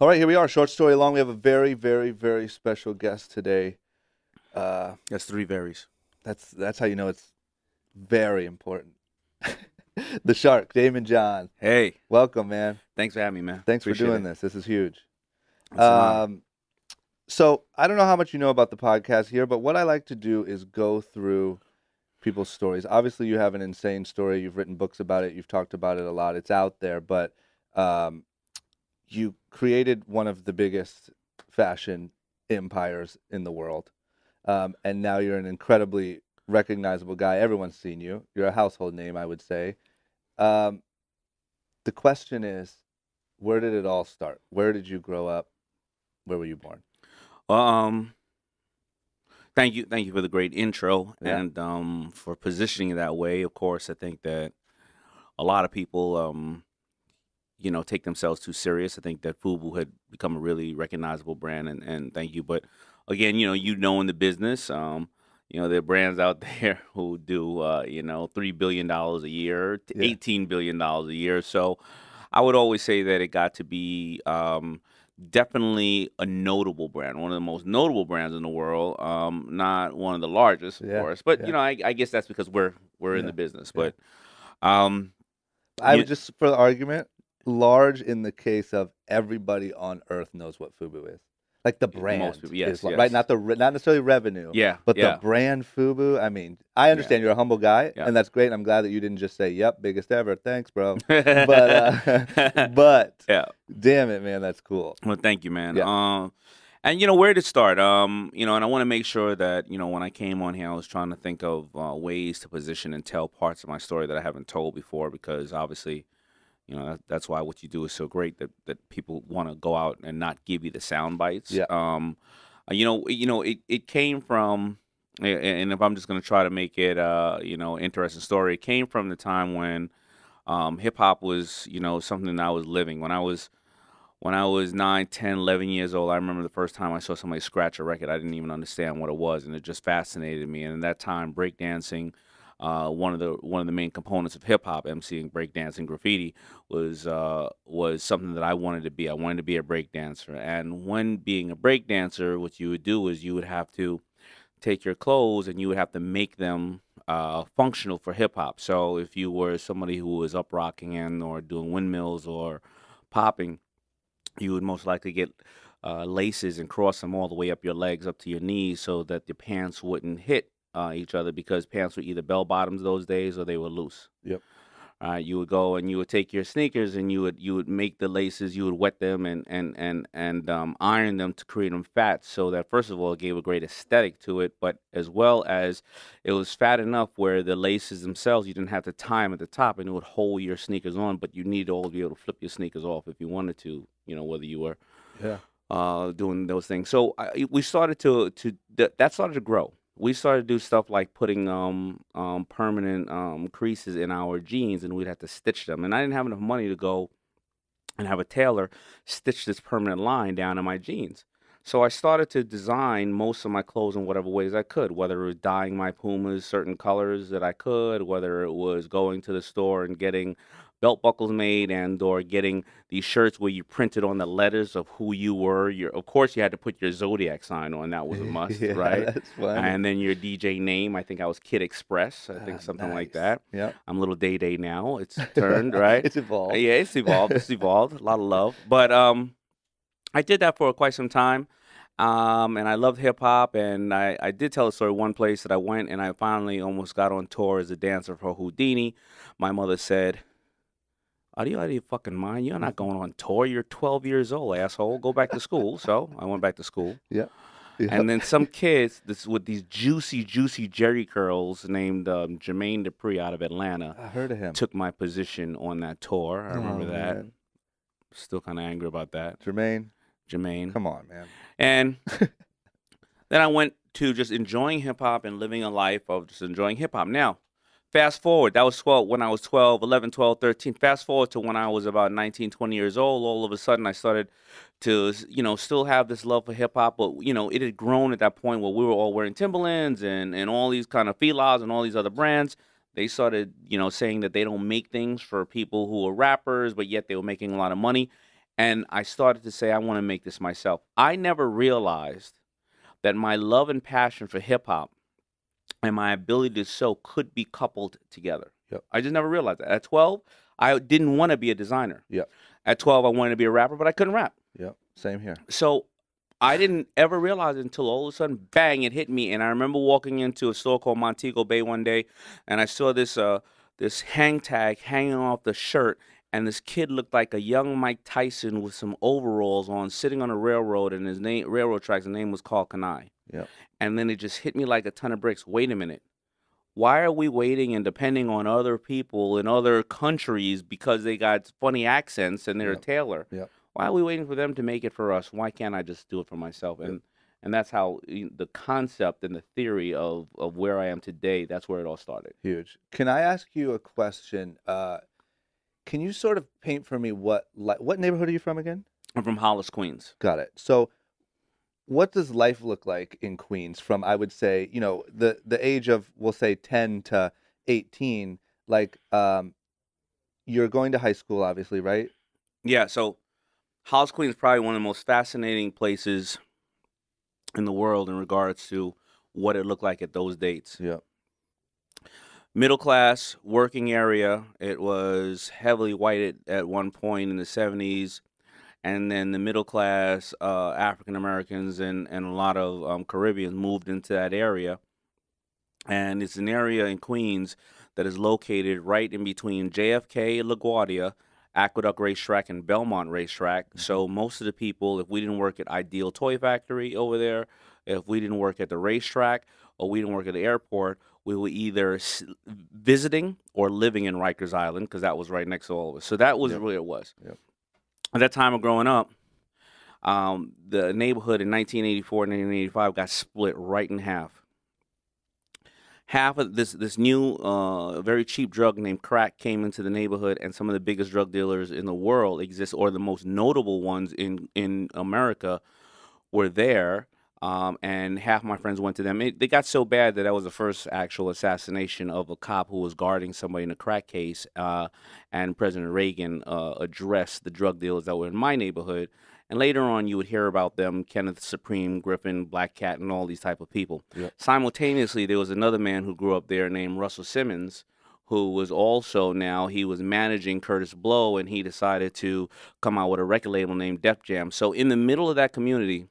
All right, here we are. Short story long. We have a very, very, very special guest today. That's three varies. That's how you know it's very important. The Shark, Daymond John. Hey, welcome, man. Thanks for having me, man. Thanks Appreciate for doing it. This is huge. So I don't know how much you know about the podcast here, but what I like to do is go through people's stories. Obviously, you have an insane story. You've written books about it. You've talked about it a lot. It's out there, but you created one of the biggest fashion empires in the world, and now you're an incredibly recognizable guy. Everyone's seen you. You're a household name, I would say. The question is, where did it all start? Where did you grow up? Where were you born? Thank you for the great intro, yeah, and for positioning it that way. Of course, I think that a lot of people, you know, take themselves too serious. I think that FUBU had become a really recognizable brand, and thank you. But again, you know in the business, you know, there are brands out there who do, you know, $3 billion a year to yeah, $18 billion a year. So I would always say that it got to be definitely a notable brand, one of the most notable brands in the world, not one of the largest, of yeah, course. But, yeah, you know, I guess that's because we're yeah, in the business. Yeah. But I would just, for the argument, large in the case of everybody on earth knows what FUBU is. Like the brand, most people, yes, is, yes, right? Not necessarily revenue, yeah, but yeah, the brand FUBU. I mean, I understand yeah, you're a humble guy, yeah, and that's great. I'm glad that you didn't just say, "Yep, biggest ever." Thanks, bro. but yeah, damn it, man, that's cool. Well, thank you, man. Yeah. And you know, where to start? You know, and I want to make sure that when I came on here, I was trying to think of ways to position and tell parts of my story that I haven't told before, because obviously, you know, that's why what you do is so great, that people want to go out and not give you the sound bites. Yeah. It came from, and if I'm just going to try to make it, you know, interesting story, it came from the time when hip hop was, you know, something that I was living. When I was 9, 10, 11 years old, I remember the first time I saw somebody scratch a record. I didn't even understand what it was, and it just fascinated me. And at that time, breakdancing, one of the main components of hip hop, MCing, breakdancing, graffiti, was something that I wanted to be. I wanted to be a breakdancer. And when being a breakdancer, what you would do is you would have to take your clothes and you would have to make them functional for hip hop. So if you were somebody who was up rocking and or doing windmills or popping, you would most likely get laces and cross them all the way up your legs, up to your knees, so that the pants wouldn't hit each other, because pants were either bell bottoms those days or they were loose. Yep. You would go and you would take your sneakers and you would make the laces, you would wet them and iron them to create them fat, so that first of all it gave a great aesthetic to it, but as well as it was fat enough where the laces themselves, you didn't have to tie them at the top and it would hold your sneakers on, but you need to always be able to flip your sneakers off if you wanted to, you know, whether you were yeah, doing those things. So we started that started to grow. We started to do stuff like putting permanent creases in our jeans, and we'd have to stitch them. And I didn't have enough money to go and have a tailor stitch this permanent line down in my jeans. So I started to design most of my clothes in whatever ways I could, whether it was dyeing my Pumas certain colors that I could, whether it was going to the store and getting belt buckles made, and or getting these shirts where you printed on the letters of who you were. Of course, you had to put your zodiac sign on. That was a must, yeah, right? That's funny. And then your DJ name. I think I was Kid Express. I think something nice like that. Yeah, I'm Little Day Day now. It's turned, right? It's evolved. Yeah, it's evolved. It's evolved. A lot of love. But I did that for quite some time, and I loved hip hop. And I did tell a story one place that I went, and I finally almost got on tour as a dancer for Whodini. My mother said, "Are you out of your fucking mind? You're not going on tour. You're 12 years old, asshole. Go back to school." So I went back to school. Yeah. Yep. And then some kids with these juicy, juicy jerry curls named Jermaine Dupri out of Atlanta. I heard of him. Took my position on that tour. I remember that. Man. Still kind of angry about that. Jermaine. Come on, man. And then I went to just enjoying hip hop and living a life of just enjoying hip hop. Now, fast forward, that was 12, when I was 12, 11, 12, 13. Fast forward to when I was about 19, 20 years old, all of a sudden I started to, you know, still have this love for hip-hop, but, you know, it had grown at that point where we were all wearing Timberlands and all these kind of Fila's and all these other brands. They started, you know, saying that they don't make things for people who are rappers, but yet they were making a lot of money. And I started to say, I want to make this myself. I never realized that my love and passion for hip-hop and my ability to sew could be coupled together. Yep. I just never realized that. At 12, I didn't want to be a designer. Yep. At 12, I wanted to be a rapper, but I couldn't rap. Yep, same here. So I didn't ever realize it until all of a sudden, bang, it hit me. And I remember walking into a store called Montego Bay one day, and I saw this, this hang tag hanging off the shirt. And this kid looked like a young Mike Tyson with some overalls on, sitting on a railroad, and his name, railroad tracks, his name was Karl Kani. Yep. And then it just hit me like a ton of bricks. Wait a minute. Why are we waiting and depending on other people in other countries because they got funny accents and they're a tailor? Yep. Why are we waiting for them to make it for us? Why can't I just do it for myself? Yep. And that's how the concept and the theory of where I am today, that's where it all started. Huge. Can I ask you a question? Can you sort of paint for me what neighborhood are you from again? I'm from Hollis, Queens. Got it. So what does life look like in Queens from, I would say, you know, the age of, we'll say, 10 to 18? Like, you're going to high school, obviously, right? Yeah. So Hollis, Queens is probably one of the most fascinating places in the world in regards to what it looked like at those dates. Yeah. Middle class, working area. It was heavily white at one point in the 70s. And then the middle class, African Americans and a lot of Caribbeans moved into that area. And it's an area in Queens that is located right in between JFK, LaGuardia, Aqueduct Racetrack, and Belmont Racetrack. So most of the people, if we didn't work at Ideal Toy Factory over there, if we didn't work at the racetrack, or we didn't work at the airport, we were either visiting or living in Rikers Island because that was right next to all of us. So that was really it was. Yep. At that time of growing up, the neighborhood in 1984 and 1985 got split right in half. Half of this new very cheap drug named crack came into the neighborhood, and some of the biggest drug dealers in the world exist, or the most notable ones in America were there. And half my friends went to them. They got so bad that that was the first actual assassination of a cop who was guarding somebody in a crack case. And President Reagan addressed the drug dealers that were in my neighborhood. And later on, you would hear about them, Kenneth Supreme, Griffin, Black Cat, and all these type of people. Yep. Simultaneously, there was another man who grew up there named Russell Simmons, who was also now, he was managing Curtis Blow, and he decided to come out with a record label named Def Jam. So in the middle of that community,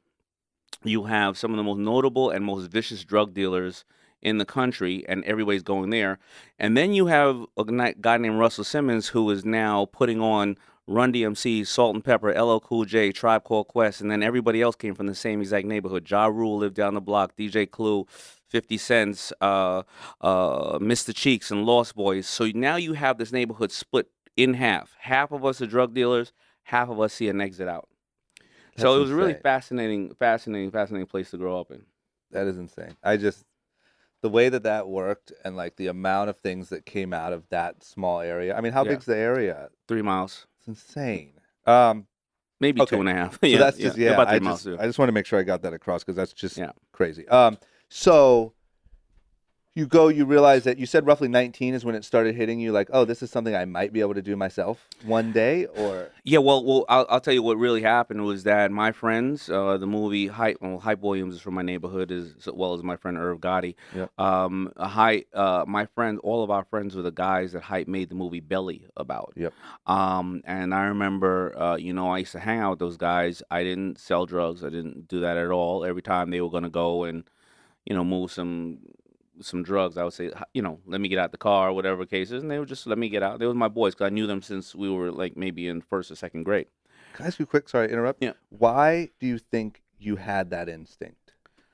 you have some of the most notable and most vicious drug dealers in the country, and everybody's going there. And then you have a guy named Russell Simmons who is now putting on Run DMC, Salt-N-Pepa, LL Cool J, Tribe Called Quest, and then everybody else came from the same exact neighborhood. Ja Rule lived down the block, DJ Clue, 50 Cent, Mr. Cheeks, and Lost Boys. So now you have this neighborhood split in half. Half of us are drug dealers, half of us see an exit out. That's so it was insane. Really fascinating place to grow up in. That is insane. I just, the way that worked and like the amount of things that came out of that small area. I mean, how big's the area? 3 miles. It's insane. Maybe okay. 2.5. So yeah, that's just, yeah. About 3 miles too. I just want to make sure I got that across because that's just crazy. So you go, you realize that you said roughly 19 is when it started hitting you, like, oh, this is something I might be able to do myself one day, or? Yeah, well, I'll tell you what really happened was that my friends, the movie Hype Williams is from my neighborhood, as well as my friend Irv Gotti. Yeah. My friends, all of our friends were the guys that Hype made the movie Belly about. Yep. And I remember, you know, I used to hang out with those guys. I didn't sell drugs. I didn't do that at all. Every time they were going to go and, you know, move some drugs, I would say, you know, let me get out the car or whatever cases, and they would just let me get out. They were my boys because I knew them since we were like maybe in first or second grade. Can I ask you quick, sorry to interrupt? Yeah. Why do you think you had that instinct?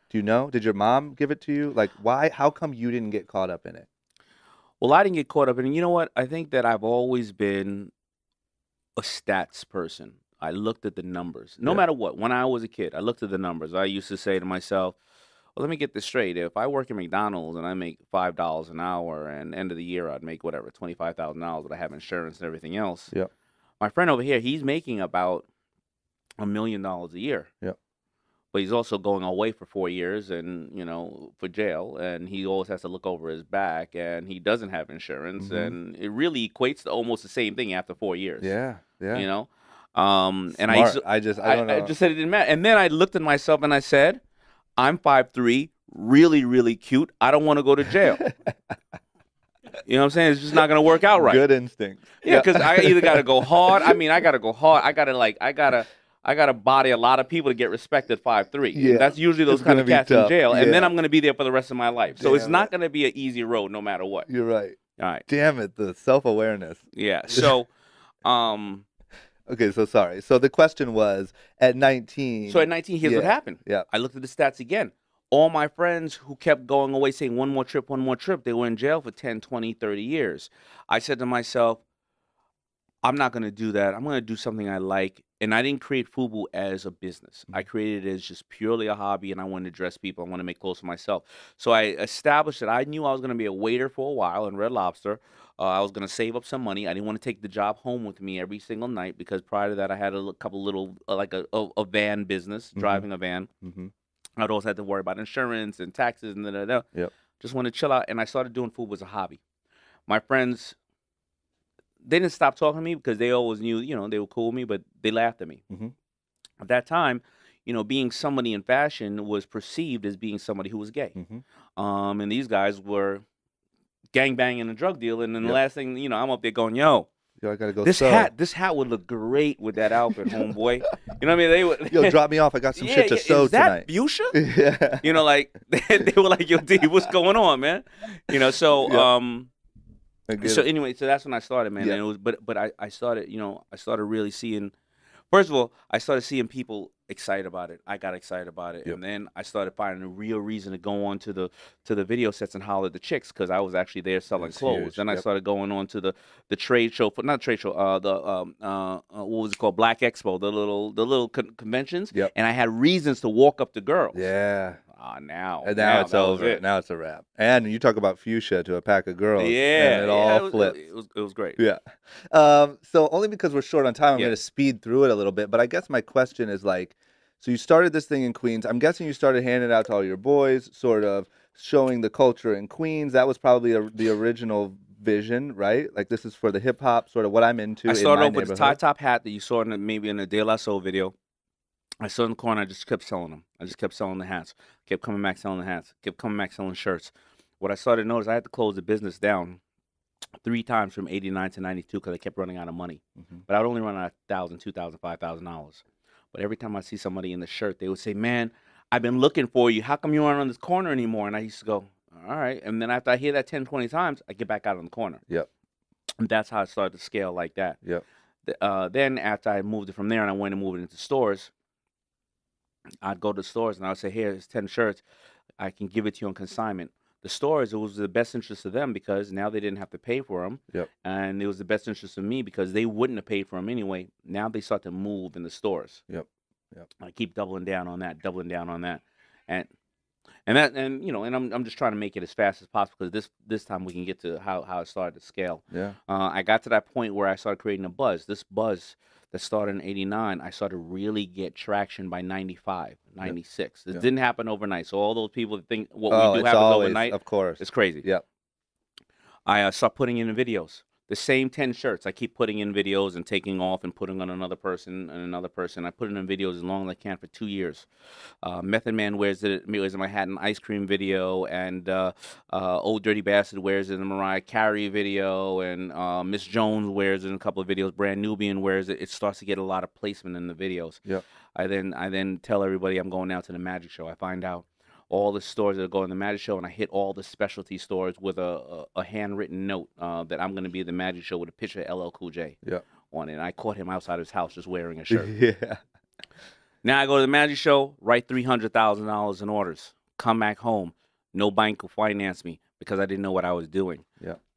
Do you know? Did your mom give it to you? Like, why? How come you didn't get caught up in it? Well, I didn't get caught up in it. You know what? I think that I've always been a stats person. I looked at the numbers. No matter what, when I was a kid, I looked at the numbers. I used to say to myself, let me get this straight. If I work at McDonald's and I make $5 an hour and end of the year I'd make whatever, $25,000, but I have insurance and everything else. Yeah. My friend over here, he's making about $1 million a year. Yeah. But he's also going away for 4 years and, you know, for jail, and he always has to look over his back, and he doesn't have insurance, and it really equates to almost the same thing after 4 years. Yeah. Yeah. You know? And I just said it didn't matter. And then I looked at myself and I said, I'm 5'3", really, really cute. I don't want to go to jail. You know what I'm saying? It's just not going to work out right. Good instinct. Yeah, because I either got to go hard. I mean, I got to go hard. I gotta body a lot of people to get respect at 5'3". Yeah. That's usually those kind of cats in jail. Yeah. And then I'm going to be there for the rest of my life. So it's not going to be an easy road no matter what. You're right. All right. Damn it, the self-awareness. Yeah. So, okay, so sorry. So the question was, at 19. So at 19, here's what happened. Yeah. I looked at the stats again. All my friends who kept going away saying one more trip, they were in jail for 10, 20, 30 years. I said to myself, I'm not going to do that. I'm going to do something I like. And I didn't create FUBU as a business. I created it as just purely a hobby, and I wanted to dress people. I wanted to make clothes for myself. So I established that I knew I was going to be a waiter for a while in Red Lobster. I was going to save up some money. I didn't want to take the job home with me every single night because prior to that, I had a couple little, like a van business, driving a van. I'd always had to worry about insurance and taxes and da-da-da. Yep. Just wanted to chill out, and I started doing FUBU as a hobby. My friends... they didn't stop talking to me because they always knew, you know, they were cool with me, but they laughed at me. At that time, you know, being somebody in fashion was perceived as being somebody who was gay. And these guys were gangbanging and drug dealing. And then the last thing, you know, I'm up there going, yo, I gotta go this hat would look great with that outfit, homeboy. You know what I mean? They would, yo, drop me off. I got some shit to sew tonight. Is that fuchsia? You know, like, they were like, yo, D, what's going on, man? You know, so... So anyway, so that's when I started, man. And it was, but I started, you know, I started really seeing. First of all, I started seeing people excited about it. I got excited about it, and then I started finding a real reason to go on to the video sets and holler at the chicks because I was actually there selling clothes. Huge. Then I started going on to the trade show, not trade show, what was it called? Black Expo, the little conventions. And I had reasons to walk up to girls. Now it's over. Now it's a wrap. And you talk about fuchsia to a pack of girls. And it all flipped. It was great. So only because we're short on time, I'm going to speed through it a little bit. But I guess my question is like, so you started this thing in Queens. I'm guessing you started handing it out to all your boys, sort of showing the culture in Queens. That was probably the original vision, right? Like this is for the hip hop, sort of what I'm into. I started off with the tie top hat that you saw in maybe in a De La Soul video. I stood in the corner. I just kept selling them. I just kept selling the hats. Kept coming back selling the hats. Kept coming back selling shirts. What I started to notice, I had to close the business down 3 times from 89 to 92 because I kept running out of money. But I would only run out $1,000, $2,000, $5,000. But every time I see somebody in the shirt, they would say, "Man, I've been looking for you. How come you aren't on this corner anymore?" And I used to go, "All right." And then after I hear that 10, 20 times, I get back out on the corner. And that's how I started to scale like that. Then after I moved it from there and I went and moved it into stores. I'd go to the stores and I would say, here's 10 shirts. I can give it to you on consignment. The stores, it was the best interest of them because now they didn't have to pay for them. And it was the best interest of me because they wouldn't have paid for them anyway. Now they start to move in the stores. I keep doubling down on that, And you know, and I'm just trying to make it as fast as possible because this time we can get to how it started to scale. I got to that point where I started creating a buzz. This buzz that started in 89, I started to really get traction by 95, 96. This didn't happen overnight. So all those people that think what we do happens overnight, of course. It's crazy. I stopped putting in the videos. The same 10 shirts. I keep putting in videos and taking off and putting on another person and another person. I put it in videos as long as I can for 2 years. Method Man wears it in my Manhattan Ice Cream video, and Old Dirty Bastard wears it in the Mariah Carey video, and Miss Jones wears it in a couple of videos. Brand Nubian wears it. It starts to get a lot of placement in the videos. I then tell everybody I'm going out to the Magic Show. I find out all the stores that go in the Magic Show, and I hit all the specialty stores with a handwritten note that I'm going to be at the Magic Show with a picture of LL Cool J on it. And I caught him outside his house just wearing a shirt. Now I go to the Magic Show, write $300,000 in orders, come back home. No bank will finance me because I didn't know what I was doing.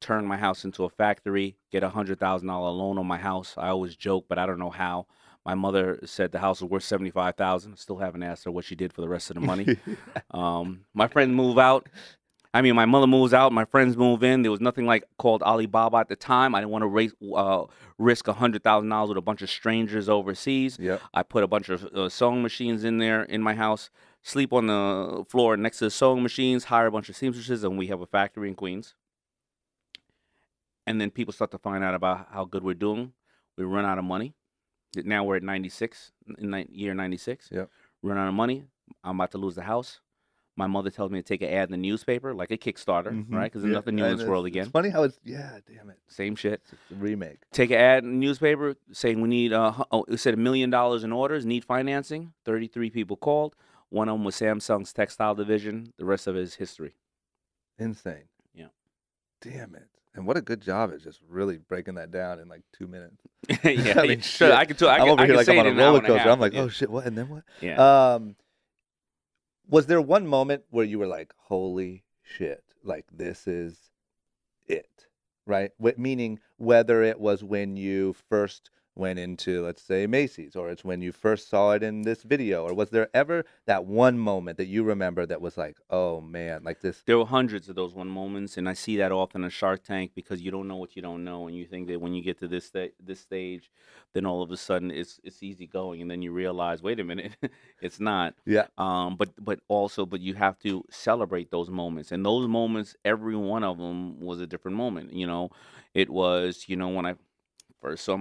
Turn my house into a factory, get a $100,000 loan on my house. I always joke, but I don't know how. My mother said the house was worth $75,000. Still haven't asked her what she did for the rest of the money. My friends move out. I mean, my mother moves out. My friends move in. There was nothing like called Alibaba at the time. I didn't want to risk $100,000 with a bunch of strangers overseas. I put a bunch of sewing machines in there in my house. Sleep on the floor next to the sewing machines. Hire a bunch of seamstresses, and we have a factory in Queens. And then people start to find out about how good we're doing. We run out of money. Now we're at 96, year 96. Yep. Run out of money. I'm about to lose the house. My mother tells me to take an ad in the newspaper, like a Kickstarter, right? Because there's nothing new in this world again. It's funny how it's, damn it. Same shit. It's a remake. Take an ad in the newspaper saying we need, it said $1 million in orders, need financing. 33 people called. One of them was Samsung's textile division. The rest of it is history. Insane. Yeah. Damn it. And what a good job is just really breaking that down in like 2 minutes. Yeah, I mean, shit. I can tell. I'm over here like I'm on a roller coaster. I'm like, oh shit, what? And then what? Yeah. Was there one moment where you were like, holy shit, like this is it, right? Meaning whether it was when you first went into, let's say, Macy's, or it's when you first saw it in this video, or was there ever that one moment that you remember that was like, oh man, like this? There were hundreds of those one moments, and I see that often on Shark Tank because you don't know what you don't know, and you think that when you get to this stage, then all of a sudden it's easy going, and then you realize, wait a minute, it's not. Yeah. But you have to celebrate those moments, and those moments, every one of them was a different moment. You know, it was, you know, when I first saw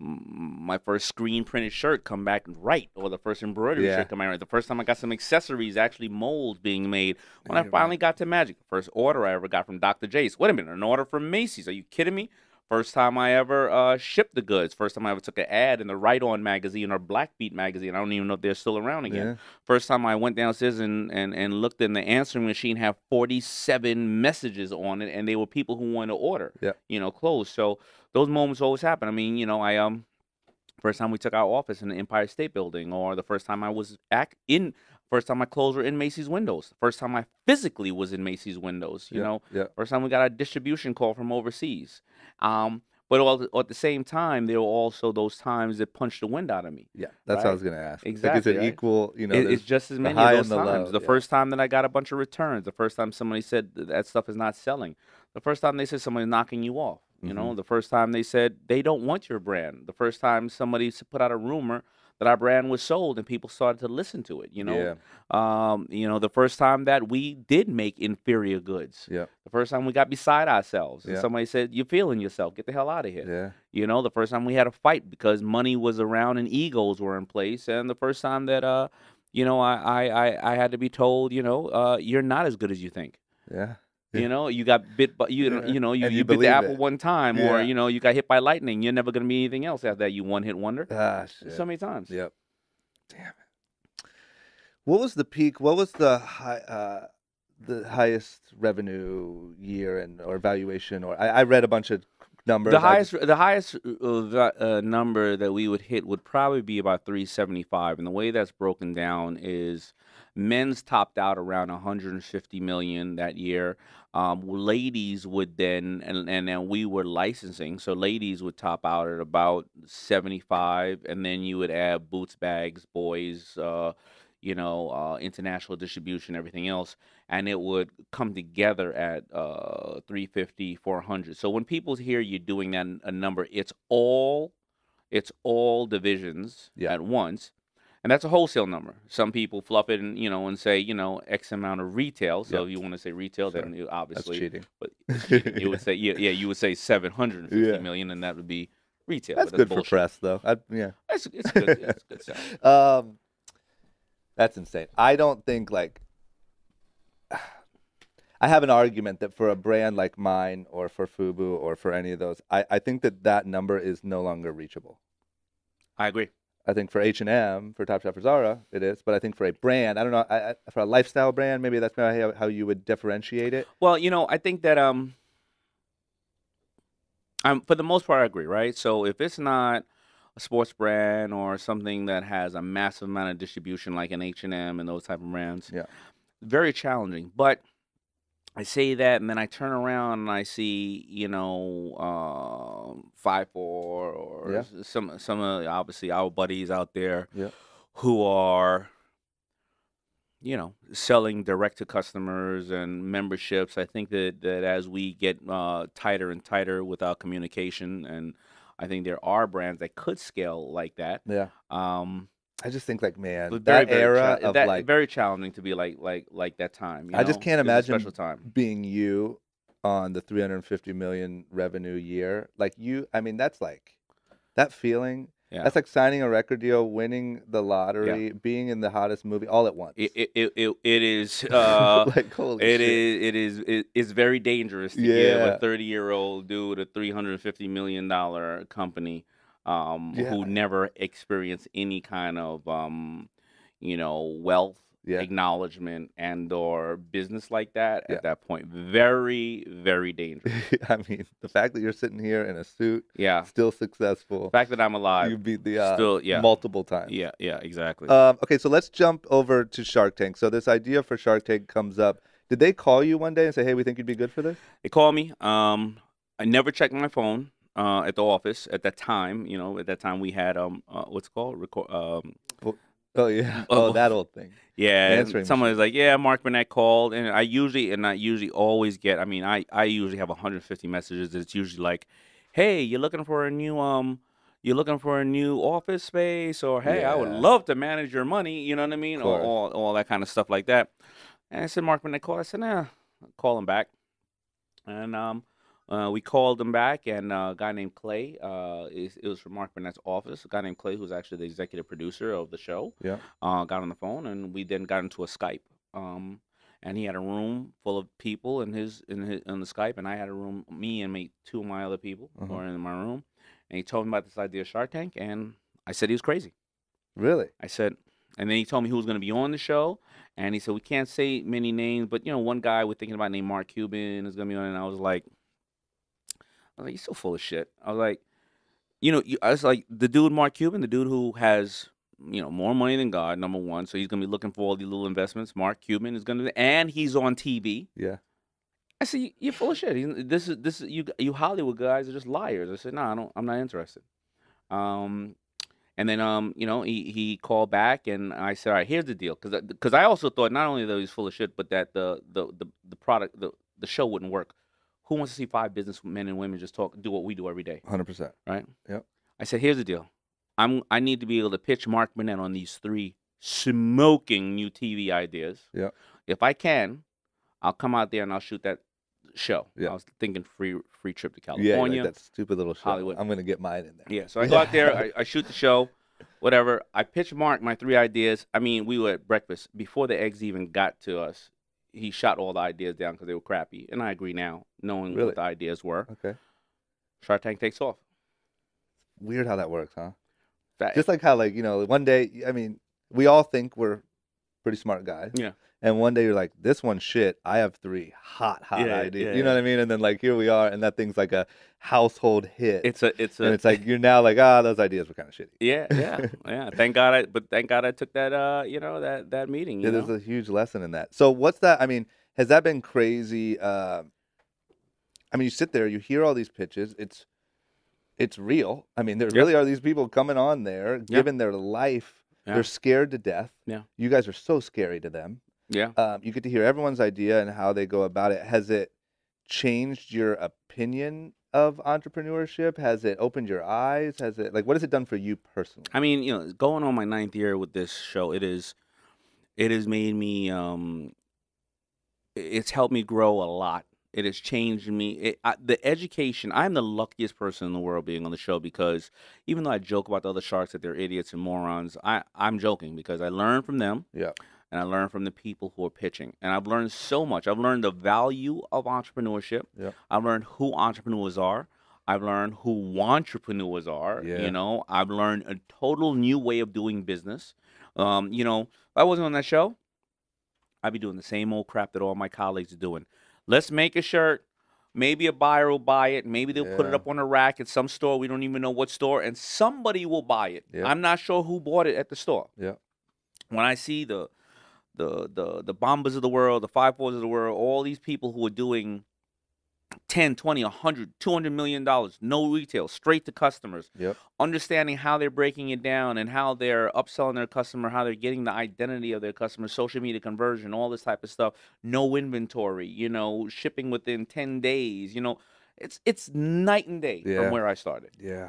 my first screen printed shirt come back right, or the first embroidery shirt come back right, the first time I got some accessories, actually molds being made, when I finally got to Magic, the first order I ever got from Dr. J's. Wait a minute, an order from Macy's, are you kidding me? First time I ever shipped the goods. First time I ever took an ad in the Right On magazine or Blackbeat magazine. I don't even know if they're still around again. Yeah. First time I went downstairs and looked in the answering machine, had 47 messages on it, and they were people who wanted to order, you know, clothes. So those moments always happen. I mean, you know, first time we took our office in the Empire State Building, or the first time I was first time my clothes were in Macy's windows. First time I physically was in Macy's windows, you know. Yeah. First time we got a distribution call from overseas. But all at the same time, there were also those times that punched the wind out of me. Yeah, that's what I was going to ask. Exactly. Like, is it equal? You know, it's just as many of those times. The first time that I got a bunch of returns. The first time somebody said that stuff is not selling. The first time they said somebody's knocking you off. You know, the first time they said they don't want your brand. The first time somebody put out a rumor that our brand was sold and people started to listen to it, you know. Yeah. You know, the first time that we did make inferior goods. Yeah. The first time we got beside ourselves and somebody said, you're feeling yourself, get the hell out of here. Yeah. You know, the first time we had a fight because money was around and egos were in place, and the first time that, you know, I had to be told, you know, you're not as good as you think. Yeah. You know, you got bit by, you know, you bit the apple one time, or, you know, you got hit by lightning. You're never going to be anything else after that. You one-hit wonder. Ah, shit. So many times. Yep. Damn it. What was the peak? What was the high, the highest revenue year and or valuation? Or I read a bunch of numbers. The highest number that we would hit would probably be about 375, and the way that's broken down is men's topped out around 150 million that year. Ladies would then, and we were licensing, so ladies would top out at about 75, and then you would add boots, bags, boys, you know, international distribution, everything else, and it would come together at 350, 400. So when people hear you doing that a number, it's all divisions at once. And that's a wholesale number. Some people fluff it, and you know, and say, you know, X amount of retail. So if you want to say retail, then you obviously that's cheating. But you would say, you would say 750 million, and that would be retail. That's good bullshit. For press, though. It's good. It's good stuff. That's insane. I don't think like I have an argument that for a brand like mine, or for FUBU, or for any of those, I think that number is no longer reachable. I agree. I think for H&M, for Topshop, for Zara, it is. But I think for a brand, I don't know, for a lifestyle brand, maybe that's not how you would differentiate it. Well, you know, I think that for the most part, I agree, right? So if it's not a sports brand or something that has a massive amount of distribution, like an H&M and those type of brands, very challenging. But I say that, and then I turn around and I see, you know, 5'4", or some of obviously our buddies out there who are, you know, selling direct to customers and memberships. I think that as we get tighter and tighter with our communication, and I think there are brands that could scale like that. Yeah. I just think, like, man, that era, very challenging to be like that time. You know? I just can't imagine being you on the 350 million revenue year. Like, I mean, that's like that feeling. Yeah. That's like signing a record deal, winning the lottery, being in the hottest movie all at once. It is. Like, holy shit. It is very dangerous to give a 30-year-old dude a $350 million company, who never experienced any kind of wealth, acknowledgement, and or business like that at that point. Very, very dangerous. I mean, the fact that you're sitting here in a suit, still successful. The fact that I'm alive. You beat the odds multiple times. Yeah, yeah, exactly. Okay, so let's jump over to Shark Tank. So this idea for Shark Tank comes up. Did they call you one day and say, hey, we think you'd be good for this? They called me. I never checked my phone at the office at that time. You know, at that time we had what's it called? Oh, yeah. Oh, that old thing. Yeah. Someone is like, yeah, Mark Burnett called. And I usually always get, I mean, I usually have 150 messages. It's usually like, hey, you're looking for a new office space, or hey, I would love to manage your money. You know what I mean? Or all that kind of stuff like that. And I said, Mark Burnett called. I said, nah, I'll call him back. And we called him back, and a guy named Clay, it was from Mark Burnett's office, a guy named Clay, who's actually the executive producer of the show, got on the phone, and we then got into a Skype. And he had a room full of people in the Skype, and I had a room, me and two of my other people were in my room, and he told me about this idea of Shark Tank, and I said he was crazy. Really? I said, and then he told me who was going to be on the show, and he said, we can't say many names, but, you know, one guy we're thinking about named Mark Cuban is going to be on, and I was like, he's so full of shit. I was like, I was like, the dude Mark Cuban, the dude who has, more money than God, number one. So he's going to be looking for all these little investments. Mark Cuban is going to, and he's on TV. Yeah. I said, you're full of shit. This is you Hollywood guys are just liars. I said, no, I'm not interested. And then, he called back, and I said, all right, here's the deal. Because I also thought not only that he was full of shit, but that the product, the show wouldn't work. Who wants to see five businessmen and women just do what we do every day? 100%. Right? Yep. I said, here's the deal. I need to be able to pitch Mark Burnett on these three smoking new TV ideas. Yeah. If I can, I'll come out there and I'll shoot that show. Yeah. I was thinking free trip to California. Yeah, like that stupid little show. Hollywood. I'm going to get mine in there. Yeah, so I go out there, I shoot the show, whatever. I pitch Mark my three ideas. I mean, we were at breakfast. Before the eggs even got to us, he shot all the ideas down because they were crappy. And I agree now, knowing what the ideas were. Okay. Shark Tank takes off. Weird how that works, huh? Just like how, one day, I mean, we all think we're pretty smart guys. Yeah. And one day you're like, this one's shit. I have three hot ideas. Yeah, you know what I mean? And then, here we are, and that thing's like a household hit. And it's like, you're now like, those ideas were kind of shitty. Yeah, yeah, yeah. Thank God I took that, that meeting. Yeah, there's a huge lesson in that. So what's that? I mean, has that been crazy? I mean, you sit there, you hear all these pitches. It's real. I mean, there really are these people coming on there, giving their life. Yeah. They're scared to death. Yeah. You guys are so scary to them. Yeah. You get to hear everyone's idea and how they go about it. Has it changed your opinion of entrepreneurship? Has it opened your eyes? Has it what has it done for you personally? I mean, going on my 9th year with this show, it has made me it's helped me grow a lot. It has changed me. The education, I'm the luckiest person in the world being on the show, because even though I joke about the other sharks that they're idiots and morons, I'm joking because I learn from them. Yeah. And I learned from the people who are pitching. And I've learned so much. I've learned the value of entrepreneurship. Yep. I've learned who entrepreneurs are. I've learned who wantrepreneurs are. Yeah. I've learned a total new way of doing business. If I wasn't on that show, I'd be doing the same old crap that all my colleagues are doing. Let's make a shirt. Maybe a buyer will buy it. Maybe they'll put it up on a rack at some store. We don't even know what store. And somebody will buy it. Yep. I'm not sure who bought it at the store. Yeah. When I see the Bombas of the world, the 5 4s of the world, all these people who are doing 10, 20, 100, $200 million, no retail, straight to customers. Yep. Understanding how they're breaking it down and how they're upselling their customer, how they're getting the identity of their customer, social media conversion, all this type of stuff. No inventory, shipping within 10 days, it's night and day from where I started. Yeah.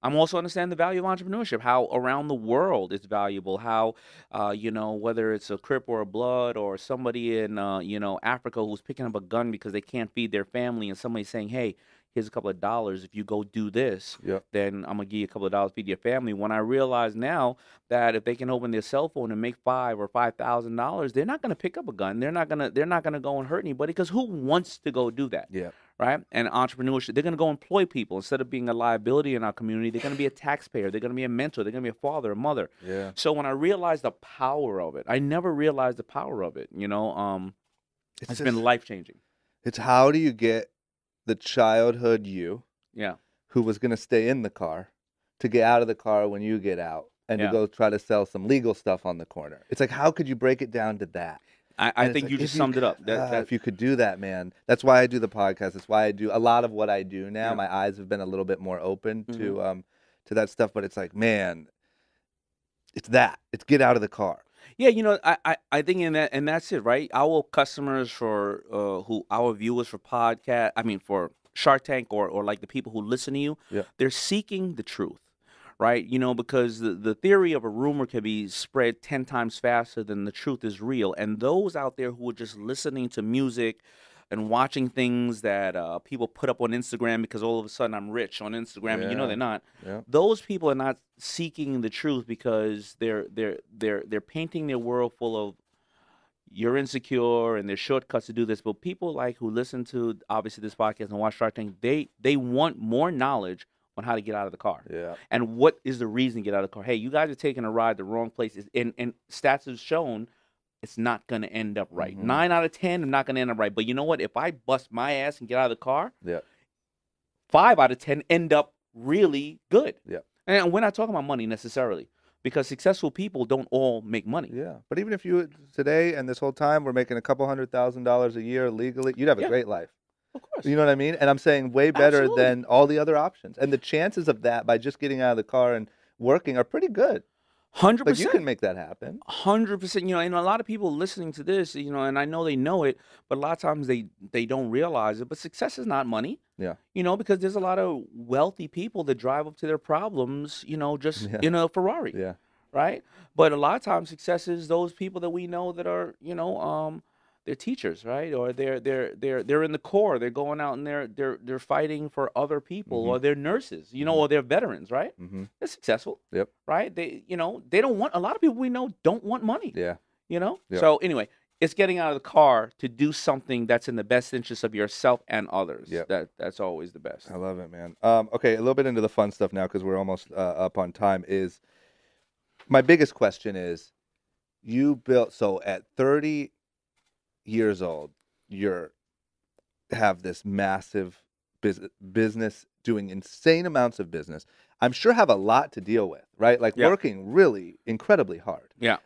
I'm also understanding the value of entrepreneurship, how around the world it's valuable, how, whether it's a Crip or a Blood or somebody in, Africa who's picking up a gun because they can't feed their family, and somebody's saying, hey, here's a couple of dollars. If you go do this, then I'm gonna give you a couple of dollars to feed your family. When I realize now that if they can open their cell phone and make $5,000 or $5,000, they're not gonna pick up a gun. They're not gonna go and hurt anybody, because who wants to go do that? Yeah. Right? And entrepreneurship, they're gonna go employ people. Instead of being a liability in our community, they're gonna be a taxpayer, they're gonna be a mentor, they're gonna be a father, a mother. Yeah. So when I realized the power of it, I never realized the power of it, you know, it's been life-changing. It's how do you get the childhood you who was going to stay in the car to get out of the car when you get out and to go try to sell some legal stuff on the corner. It's like, how could you break it down to that? I think like, you just summed it up. If you could do that, man. That's why I do the podcast. That's why I do a lot of what I do now. Yeah. My eyes have been a little bit more open to that stuff. But it's like, man, it's that. It's get out of the car. Yeah, you know, I think in that, and that's it, right? Our customers for our viewers for podcast, I mean for Shark Tank or like the people who listen to you, they're seeking the truth, right? You know, because the theory of a rumor can be spread 10 times faster than the truth is real. And those out there who are just listening to music and watching things that people put up on Instagram because all of a sudden I'm rich on Instagram, and you know they're not. Yeah. Those people are not seeking the truth because they're painting their world full of you're insecure and there's shortcuts to do this. But people like who listen to obviously this podcast and watch Shark Tank, they want more knowledge on how to get out of the car. Yeah. And what is the reason to get out of the car? Hey, you guys are taking a ride the wrong place. And stats have shown it's not going to end up right. 9 out of 10, I'm not going to end up right. But you know what? If I bust my ass and get out of the car, 5 out of 10 end up really good. Yeah. And we're not talking about money necessarily, because successful people don't all make money. Yeah. But even if you today and this whole time we're making a couple $100,000 a year legally, you'd have a great life. Of course. You know what I mean? And I'm saying way better than all the other options. And the chances of that by just getting out of the car and working are pretty good. 100%. But you can make that happen. 100%. You know, and a lot of people listening to this, you know, and I know they know it, but a lot of times they don't realize it. But success is not money. Yeah. You know, because there's a lot of wealthy people that drive up to their problems, you know, just in a Ferrari. Yeah. Right? But a lot of times success is those people that we know that are, you know, they're teachers, right? Or they're in the Corps. They're going out and they're fighting for other people, or they're nurses, you know, or they're veterans, right? They're successful. Yep. Right? They, you know, they don't want, a lot of people we know don't want money. Yeah. You know? Yep. So anyway, it's getting out of the car to do something that's in the best interest of yourself and others. Yeah. That's always the best. I love it, man. Okay, a little bit into the fun stuff now, because we're almost up on time, is my biggest question is, you built, so at 30 years old, you're have this massive business, doing insane amounts of business. I'm sure have a lot to deal with, right? Like working really incredibly hard. Yeah.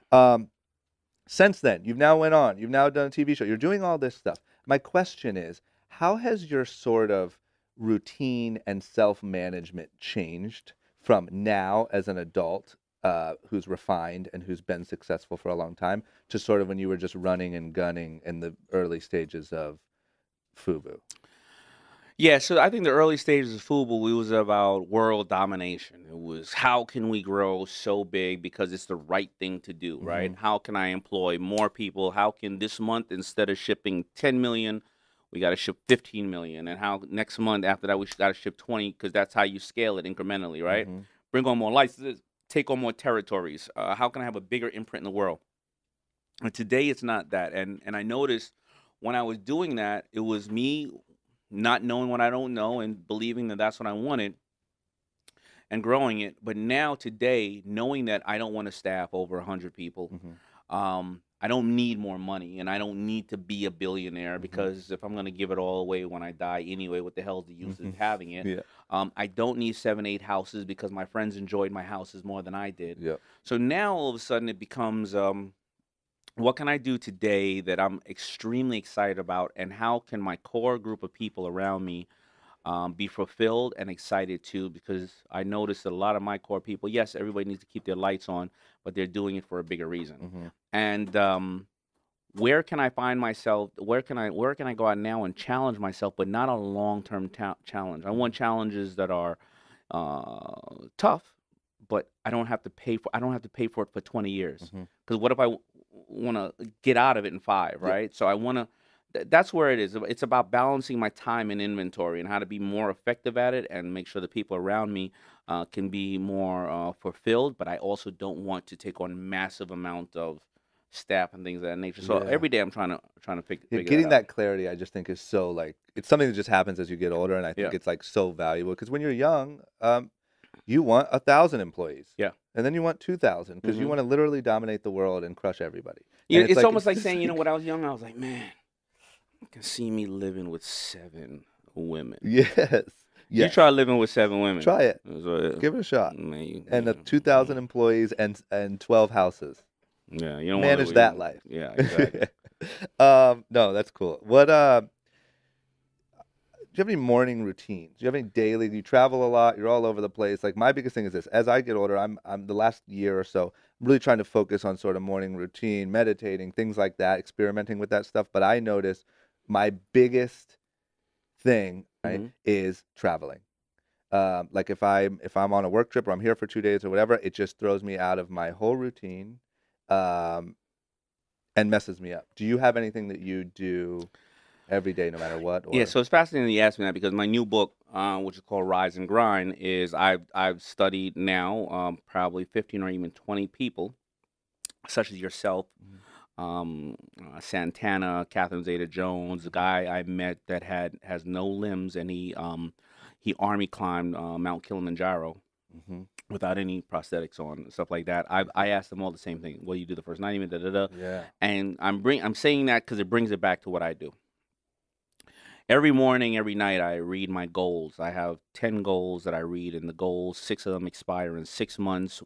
Since then, you've now went on, you've now done a TV show, you're doing all this stuff. My question is, how has your sort of routine and self-management changed from now as an adult who's refined and who's been successful for a long time to sort of when you were just running and gunning in the early stages of FUBU? Yeah, so I think the early stages of FUBU, we was about world domination. It was how can we grow so big because it's the right thing to do, right? How can I employ more people? How can this month, instead of shipping 10 million, we got to ship 15 million? And how next month after that, we got to ship 20, because that's how you scale it incrementally, right? Bring on more licenses. Take on more territories. How can I have a bigger imprint in the world? And today it's not that. And I noticed when I was doing that, it was me not knowing what I don't know and believing that that's what I wanted and growing it. But now today, knowing that I don't want to staff over 100 people, I don't need more money, and I don't need to be a billionaire, because if I'm going to give it all away when I die anyway, what the hell's the use of having it? Yeah. I don't need 7, 8 houses, because my friends enjoyed my houses more than I did. Yeah. So now all of a sudden it becomes, what can I do today that I'm extremely excited about, and how can my core group of people around me be fulfilled and excited too? Because I noticed a lot of my core people, yes, everybody needs to keep their lights on, but they're doing it for a bigger reason. And where can I find myself? Where can I go out now and challenge myself, but not a long-term challenge? I want challenges that are tough, but I don't have to pay for it for 20 years. Because what if I want to get out of it in 5, right? So I want to that's where it is. It's about balancing my time and inventory and how to be more effective at it and make sure the people around me can be more fulfilled. But I also don't want to take on massive amount of staff and things of that nature. So every day I'm trying to figure getting that out. Clarity, I just think, is so, like, it's something that just happens as you get older. And I think it's, like, so valuable, because when you're young, you want 1,000 employees. Yeah. And then you want 2,000 because you want to literally dominate the world and crush everybody. Yeah, it's like, almost like saying, you know, when I was young, I was like, man, you can see me living with 7 women. Yes. You try living with 7 women. Try it. Give it a shot. Man, and the 2,000 employees and 12 houses. Yeah, you don't manage that life. Yeah, exactly. No, that's cool. What do you have any morning routines? Do you have any daily? You travel a lot. You're all over the place. Like, my biggest thing is this: as I get older, I'm the last year or so really trying to focus on sort of morning routine, meditating, things like that, experimenting with that stuff. But I notice my biggest thing is traveling. Like, if I'm on a work trip or I'm here for 2 days or whatever, it just throws me out of my whole routine. And messes me up. Do you have anything that you do every day, no matter what? Or... Yeah, so it's fascinating that you asked me that, because my new book, which is called Rise and Grind, is I've studied now probably 15 or even 20 people, such as yourself, Santana, Catherine Zeta-Jones, a guy I met that has no limbs, and he army climbed Mount Kilimanjaro. Without any prosthetics on, stuff like that. I asked them all the same thing. What do you do the first 90 minutes? Yeah. And I'm saying that because it brings it back to what I do. Every morning, every night, I read my goals. I have 10 goals that I read, and the goals, 6 of them expire in 6 months.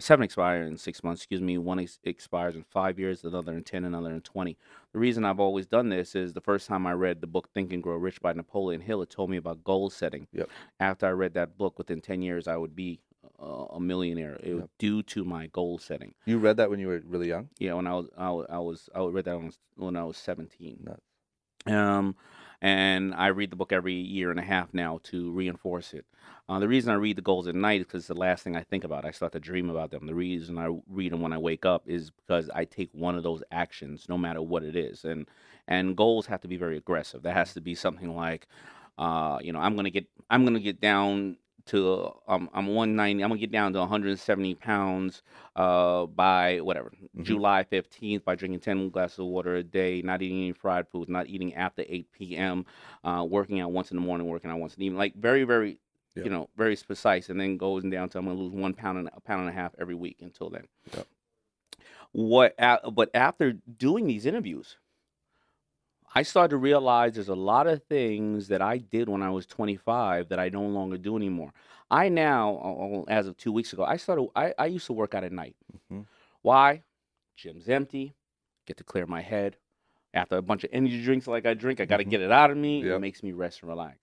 7 expire in 6 months, excuse me. 1 expires in 5 years, another in 10, another in 20. The reason I've always done this is the first time I read the book Think and Grow Rich by Napoleon Hill, it told me about goal setting. Yep. After I read that book, within 10 years, I would be a millionaire. It was due to my goal setting. You read that when you were really young? Yeah, when I read that when I was 17. Nuts. And I read the book every year and a half now to reinforce it. The reason I read the goals at night is because it's the last thing I think about. I start to dream about them. The reason I read them when I wake up is because I take one of those actions, no matter what it is. And goals have to be very aggressive. That has to be something like, you know, I'm gonna get down to I'm 190. I'm gonna get down to 170 pounds by whatever July 15th by drinking 10 glasses of water a day, not eating any fried food, not eating after 8 p.m., working out once in the morning, working out once in the evening. Like very, very, you know, very precise. And then goes down to I'm gonna lose 1 pound and a pound and a half every week until then. Yep. But after doing these interviews, I started to realize there's a lot of things that I did when I was 25 that I no longer do anymore. I now, as of 2 weeks ago, I used to work out at night. Why? Gym's empty. Get to clear my head. After a bunch of energy drinks like I drink, I got to get it out of me. It makes me rest and relax.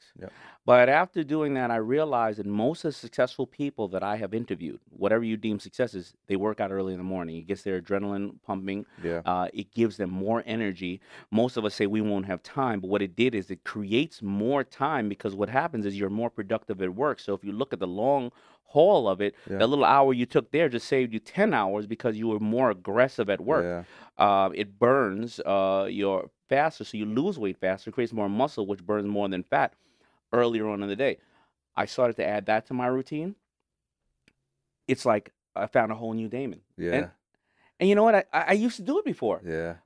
But after doing that, I realized that most of the successful people that I have interviewed, whatever you deem successes, they work out early in the morning. It gets their adrenaline pumping. It gives them more energy. Most of us say we won't have time, but what it did is it creates more time, because what happens is you're more productive at work. So if you look at the long haul of it, that little hour you took there just saved you 10 hours because you were more aggressive at work. It burns your faster, so you lose weight faster, creates more muscle, which burns more than fat earlier on in the day. I started to add that to my routine. It's like I found a whole new Daymond. And you know what? I used to do it before.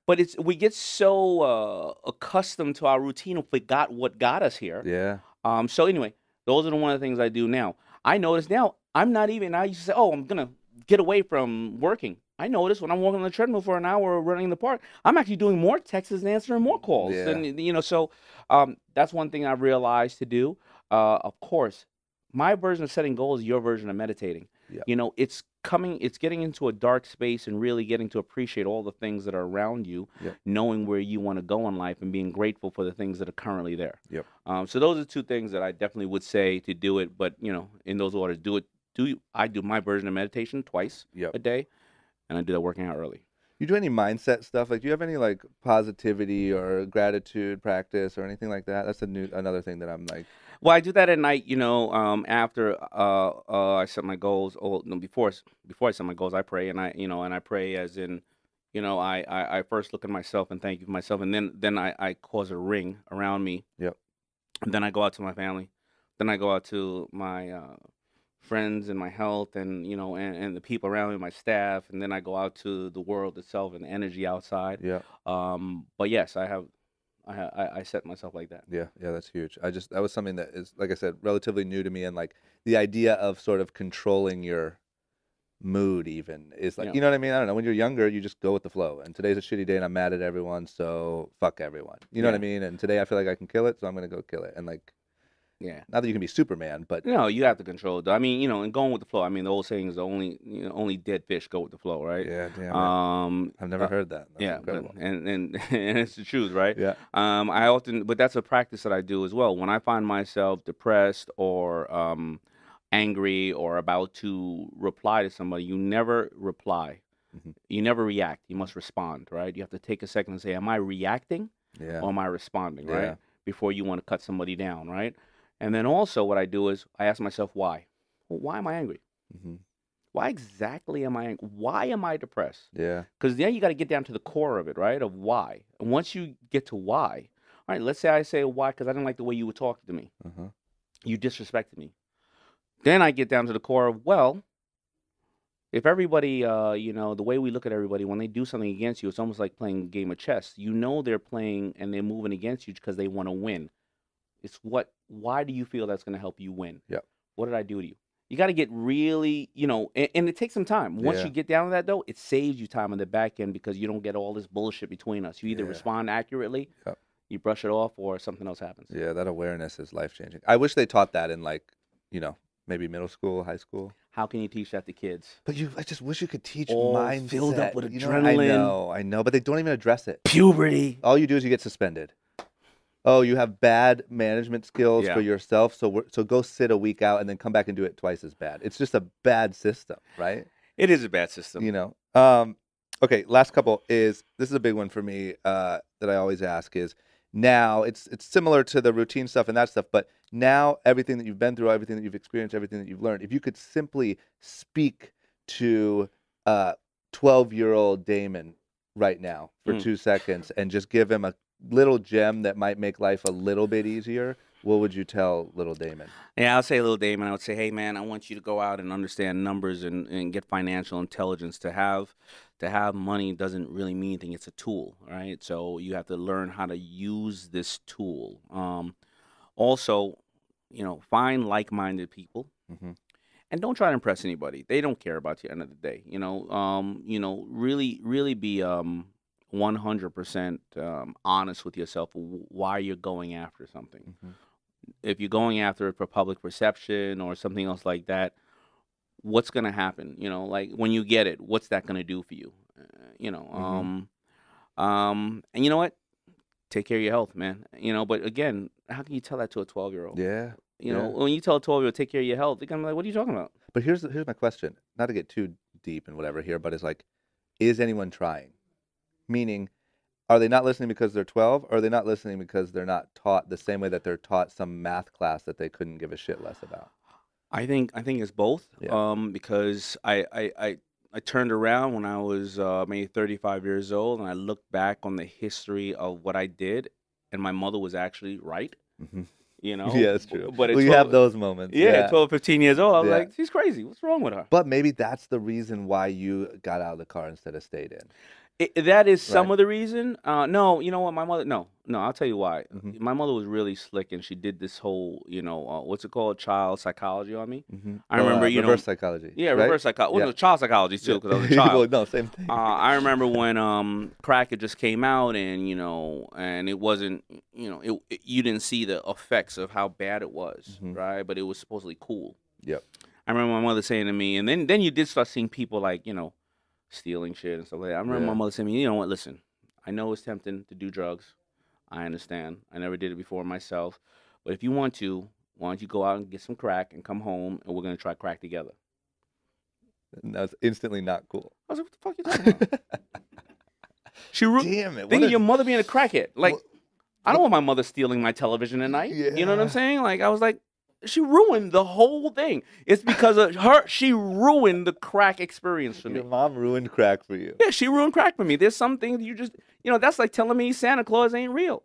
But it's we get so accustomed to our routine, we forgot what got us here. So anyway, those are one of the things I do now. I notice now I'm not even, I used to say, oh, I'm going to get away from working. I notice when I'm walking on the treadmill for an hour or running in the park, I'm actually doing more texts and answering more calls. And, you know, so that's one thing I realized to do. Of course, my version of setting goals is your version of meditating. You know, it's getting into a dark space and really getting to appreciate all the things that are around you, knowing where you want to go in life and being grateful for the things that are currently there. So those are two things that I definitely would say to do it. But, you know, in those orders, I do my version of meditation twice a day, and I do that working out early. You do any mindset stuff? Like, do you have any, like, positivity or gratitude practice or anything like that? That's another thing that I'm like... Well, I do that at night, you know, after I set my goals. Oh, no, before I set my goals, I pray, and I pray as in, you know, I first look at myself and thank you for myself, and then I cause a ring around me. Yep. And then I go out to my family. Then I go out to my friends and my health and, you know, and the people around me, my staff. And then I go out to the world itself and the energy outside. Yeah. But yes, I set myself like that. Yeah. Yeah. That's huge. That was something that is, like I said, relatively new to me. And like the idea of sort of controlling your mood even is like, yeah, you know what I mean? I don't know. When you're younger, you just go with the flow. And today's a shitty day and I'm mad at everyone. So fuck everyone. You know, yeah, what I mean? And today I feel like I can kill it. So I'm going to go kill it. And like, yeah, not that you can be Superman, but no, you have to control it. I mean, you know, and going with the flow. I mean, the old saying is only dead fish go with the flow, right? Yeah, damn. I've never heard that. That's, yeah, incredible. And it's the truth, right? Yeah. I often, but that's a practice that I do as well. When I find myself depressed or angry or about to reply to somebody, you never reply. Mm-hmm. You never react. You must respond, right? You have to take a second and say, "Am I reacting? Yeah. Or am I responding?" Yeah. Right? Before you want to cut somebody down, right? And then also what I do is I ask myself, why? Well, why am I angry? Mm-hmm. Why exactly am I angry? Why am I depressed? Yeah. Because then you got to get down to the core of it, right, of why. And once you get to why, all right, let's say I say why because I didn't like the way you were talking to me. Uh-huh. You disrespected me. Then I get down to the core of, well, if everybody, you know, the way we look at everybody, when they do something against you, it's almost like playing a game of chess. You know they're playing and they're moving against you because they want to win. It's what, why do you feel that's going to help you win? Yeah. What did I do to you? You got to get really, you know, and it takes some time. Once, yeah, you get down to that, though, it saves you time on the back end because you don't get all this bullshit between us. You either, yeah, respond accurately, yep, you brush it off, or something else happens. Yeah, that awareness is life-changing. I wish they taught that in, like, you know, maybe middle school, high school. How can you teach that to kids? But you, I just wish you could teach mindset. Filled up with adrenaline. I know, but they don't even address it. Puberty. All you do is you get suspended. Oh, you have bad management skills, yeah, for yourself, so go sit a week out and then come back and do it twice as bad. It's just a bad system, right? It is a bad system. You know. Okay, last couple is, this is a big one for me that I always ask is, now, it's similar to the routine stuff and that stuff, but now everything that you've been through, everything that you've experienced, everything that you've learned, if you could simply speak to 12-year-old Daymond right now for 2 seconds and just give him a little gem that might make life a little bit easier, what would you tell little Daymond? Yeah, I'll say little Daymond, I would say, hey man, I want you to go out and understand numbers and get financial intelligence. To have money doesn't really mean anything. It's a tool, right? So you have to learn how to use this tool. Also, you know, find like-minded people. Mm-hmm. And don't try to impress anybody. They don't care about you at the end of the day. You know, really be 100% honest with yourself why you're going after something. Mm-hmm. If you're going after it for public perception or something else like that, what's going to happen? You know, like when you get it, what's that going to do for you? You know, mm-hmm. And you know what? Take care of your health, man. You know, but again, how can you tell that to a 12-year-old? Yeah. You know, when you tell a 12-year-old, take care of your health, they're going to be like, what are you talking about? But here's my question, not to get too deep and whatever here, but it's like, is anyone trying? Meaning, are they not listening because they're 12, or are they not listening because they're not taught the same way that they're taught some math class that they couldn't give a shit less about? I think it's both. Yeah. Because I turned around when I was maybe 35 years old, and I looked back on the history of what I did, and my mother was actually right. Mm-hmm. You know? Yeah, that's true. But we have those moments. Yeah, yeah. 12, 15 years old, I was like, she's crazy. What's wrong with her? But maybe that's the reason why you got out of the car instead of stayed in. That is some of the reason. No, you know what? My mother, no, I'll tell you why. Mm-hmm. My mother was really slick, and she did this whole, you know, what's it called? Child psychology on me. Mm-hmm. I remember, you know. Reverse psychology. Yeah, reverse psychology. Well, no, child psychology, too, because I was a child. No, same thing. I remember when crack had just came out, and, you know, and it wasn't, you know, you didn't see the effects of how bad it was, mm-hmm, right? But it was supposedly cool. Yep. I remember my mother saying to me, and then you did start seeing people like, you know, stealing shit and stuff like that. I remember my mother saying, you know what, listen, I know it's tempting to do drugs. I understand. I never did it before myself. But if you want to, why don't you go out and get some crack and come home, and we're going to try crack together. And that was instantly not cool. I was like, what the fuck are you talking about? Damn it. Think of your mother being a crackhead. Like, I don't want my mother stealing my television at night. Yeah. You know what I'm saying? Like, I was like, She ruined the whole thing. It's because of her. She ruined the crack experience for me. Your mom ruined crack for you. Yeah, she ruined crack for me. There's some things you just, you know, that's like telling me Santa Claus ain't real.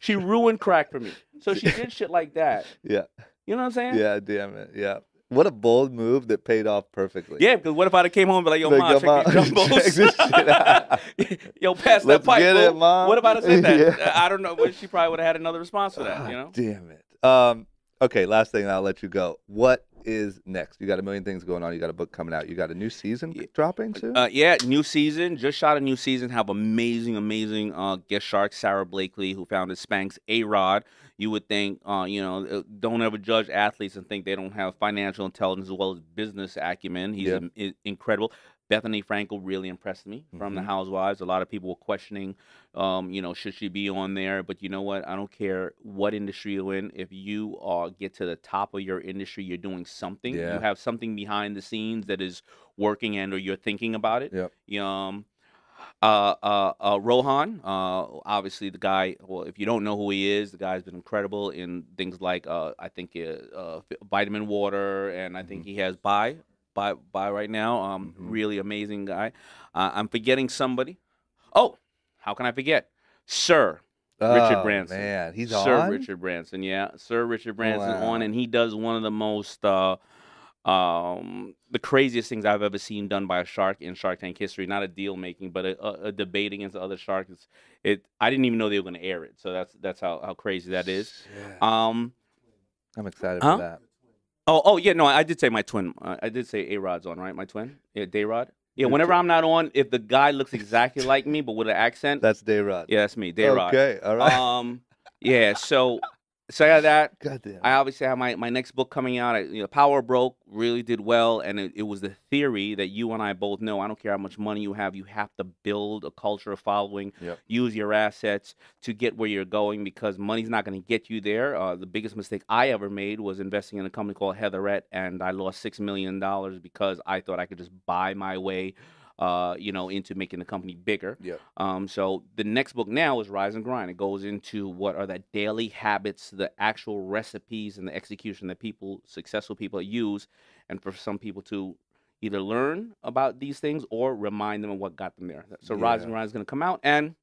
She ruined crack for me. So she did shit like that. Yeah. You know what I'm saying? Yeah, damn it. Yeah. What a bold move that paid off perfectly. Yeah, because what if I'd have came home and be like, yo, like, mom, check these jumbos. Check this shit out. Yo, pass that pipe. Get it, mom. What if I'd have said that? Yeah. I don't know. She probably would have had another response to that, you know? Damn it. Okay, last thing, and I'll let you go. What is next? You got a million things going on. You got a book coming out. You got a new season dropping soon? Yeah, new season. Just shot a new season. Have amazing, amazing guest shark, Sarah Blakely, who founded Spanx, A-Rod. You would think, you know, don't ever judge athletes and think they don't have financial intelligence as well as business acumen. He's incredible. Bethany Frankel really impressed me from The Housewives. A lot of people were questioning, you know, should she be on there? But you know what? I don't care what industry you're in. If you get to the top of your industry, you're doing something. Yeah. You have something behind the scenes that is working and or you're thinking about it. Yep. Rohan, obviously the guy, well, if you don't know who he is, the guy's been incredible in things like, I think, Vitamin Water, and I think he has By right now, really amazing guy. I'm forgetting somebody. Oh, how can I forget? Richard Branson. Man, he's on? Sir Richard Branson, yeah. Sir Richard Branson on, and he does one of the most, the craziest things I've ever seen done by a shark in Shark Tank history. Not a deal making, but a debate against other sharks. I didn't even know they were going to air it, so that's how crazy that is. Yeah. I'm excited for that. Oh, yeah, no, I did say my twin. I did say A-Rod's on, right? My twin? Yeah, Dayrod. Yeah, whenever I'm not on, if the guy looks exactly like me but with an accent. That's Dayrod. Yeah, that's me, Dayrod. Okay, all right. Yeah, so I got that. Goddamn. I obviously have my next book coming out. Power Broke really did well, and it was the theory that you and I both know. I don't care how much money you have to build a culture of following. Yep. Use your assets to get where you're going because money's not going to get you there. The biggest mistake I ever made was investing in a company called Heatherette, and I lost $6 million because I thought I could just buy my way into making the company bigger. Yeah. So the next book now is Rise and Grind. It goes into what are the daily habits, the actual recipes, and the execution that successful people use, and for some people to either learn about these things or remind them of what got them there. So Rise and Grind is going to come out, and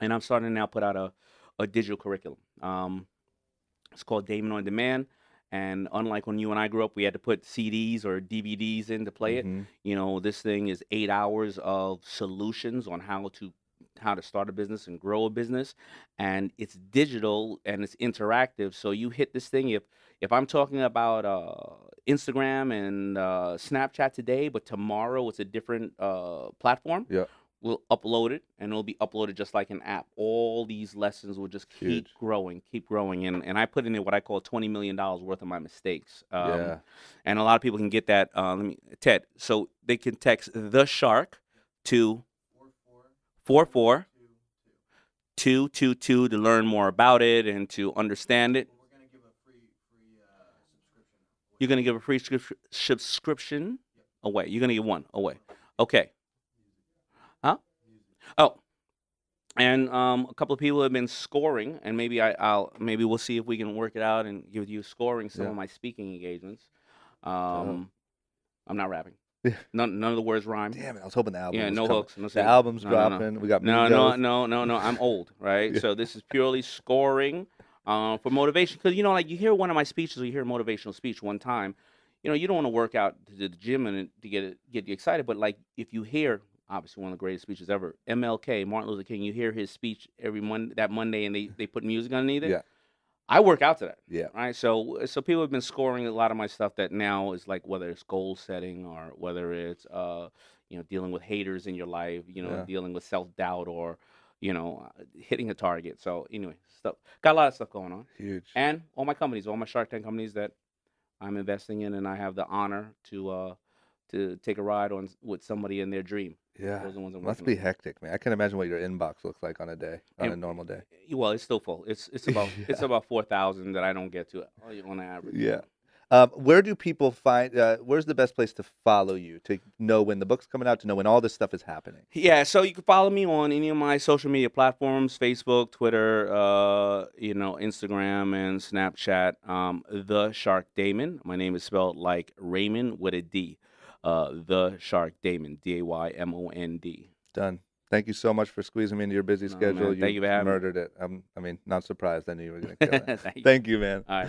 I'm starting to now put out a digital curriculum. It's called Daymond On Demand. And unlike when you and I grew up, we had to put CDs or DVDs in to play it. You know, this thing is 8 hours of solutions on how to start a business and grow a business. And it's digital and it's interactive. So you hit this thing. If I'm talking about Instagram and Snapchat today, but tomorrow it's a different platform. Yeah. We'll upload it, and it'll be uploaded just like an app. All these lessons will just keep growing. And I put in there what I call $20 million worth of my mistakes. And a lot of people can get that. Ted, so they can text The Shark to 44222 to learn more about it and to understand it. We're going to give a free subscription. You're going to give a free subscription away. You're going to give one away. Okay. Oh, and a couple of people have been scoring, and maybe we'll see if we can work it out and give you scoring some of my speaking engagements. I'm not rapping. None of the words rhyme. Damn it! I was hoping the album. Yeah, no hooks. No the album's dropping. We got no. I'm old, right? So this is purely scoring for motivation. Because like you hear one of my speeches, or you hear a motivational speech one time. You know, you don't want to work out to the gym and to get you excited, but like if you hear. Obviously, one of the greatest speeches ever. MLK, Martin Luther King. You hear his speech every Monday, and they put music underneath it. Yeah, I work out to that. Yeah, right. So people have been scoring a lot of my stuff that now is like whether it's goal setting or whether it's dealing with haters in your life, dealing with self doubt or hitting a target. So anyway, stuff got a lot of stuff going on. Huge. And all my Shark Tank companies that I'm investing in, and I have the honor to take a ride on with somebody in their dream. Yeah, must be hectic, man. I can't imagine what your inbox looks like on a normal day. Well, it's still full. It's about 4,000 that I don't get to on average. Yeah, Where do people find, where's the best place to follow you, to know when the book's coming out, to know when all this stuff is happening? Yeah, so you can follow me on any of my social media platforms, Facebook, Twitter, you know, Instagram and Snapchat, The Shark Daymond. My name is spelled like Raymond with a D. The Shark Daymond, D-A-Y-M-O-N-D. Done. Thank you so much for squeezing me into your busy schedule. Man, thank you for having me. You murdered it. I mean, not surprised. I knew you were going to kill it. Thank you, man. All right.